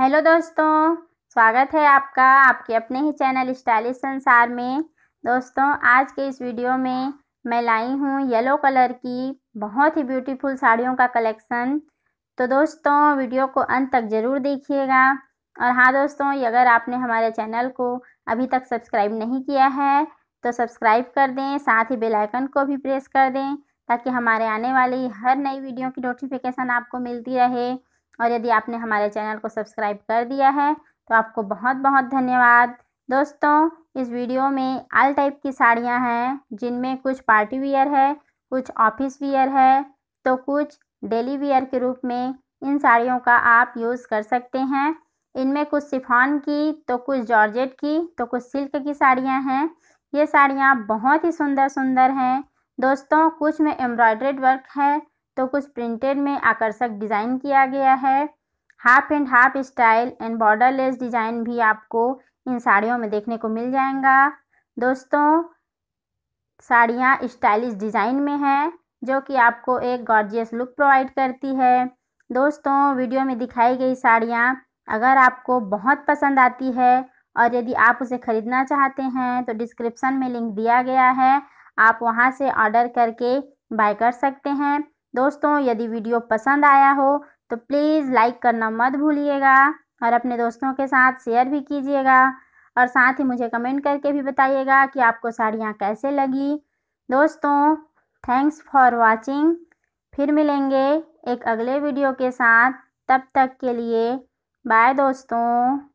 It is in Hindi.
हेलो दोस्तों, स्वागत है आपका आपके अपने ही चैनल स्टाइलिश संसार में। दोस्तों आज के इस वीडियो में मैं लाई हूँ येलो कलर की बहुत ही ब्यूटीफुल साड़ियों का कलेक्शन। तो दोस्तों वीडियो को अंत तक ज़रूर देखिएगा। और हाँ दोस्तों, अगर आपने हमारे चैनल को अभी तक सब्सक्राइब नहीं किया है तो सब्सक्राइब कर दें, साथ ही बेल आइकन को भी प्रेस कर दें ताकि हमारे आने वाली हर नई वीडियो की नोटिफिकेशन आपको मिलती रहे। और यदि आपने हमारे चैनल को सब्सक्राइब कर दिया है तो आपको बहुत बहुत धन्यवाद। दोस्तों इस वीडियो में ऑल टाइप की साड़ियां हैं, जिनमें कुछ पार्टी वियर है, कुछ ऑफिस वियर है, तो कुछ डेली वियर के रूप में इन साड़ियों का आप यूज़ कर सकते हैं। इनमें कुछ शिफॉन की, तो कुछ जॉर्जेट की, तो कुछ सिल्क की साड़ियाँ हैं। ये साड़ियाँ बहुत ही सुंदर सुंदर हैं दोस्तों। कुछ में एम्ब्रॉयड्रेड वर्क है तो कुछ प्रिंटेड में आकर्षक डिज़ाइन किया गया है। Half and half style and borderless design भी आपको इन साड़ियों में देखने को मिल जाएगा। दोस्तों साड़ियाँ स्टाइलिश डिज़ाइन में हैं जो कि आपको एक गॉर्जियस लुक प्रोवाइड करती है। दोस्तों वीडियो में दिखाई गई साड़ियाँ अगर आपको बहुत पसंद आती है और यदि आप उसे ख़रीदना चाहते हैं तो डिस्क्रिप्सन में लिंक दिया गया है, आप वहाँ से ऑर्डर करके बाय कर सकते हैं। दोस्तों यदि वीडियो पसंद आया हो तो प्लीज़ लाइक करना मत भूलिएगा और अपने दोस्तों के साथ शेयर भी कीजिएगा। और साथ ही मुझे कमेंट करके भी बताइएगा कि आपको साड़ियाँ कैसे लगी। दोस्तों थैंक्स फॉर वाचिंग। फिर मिलेंगे एक अगले वीडियो के साथ, तब तक के लिए बाय दोस्तों।